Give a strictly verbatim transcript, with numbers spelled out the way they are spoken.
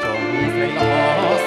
những video hấp dẫn.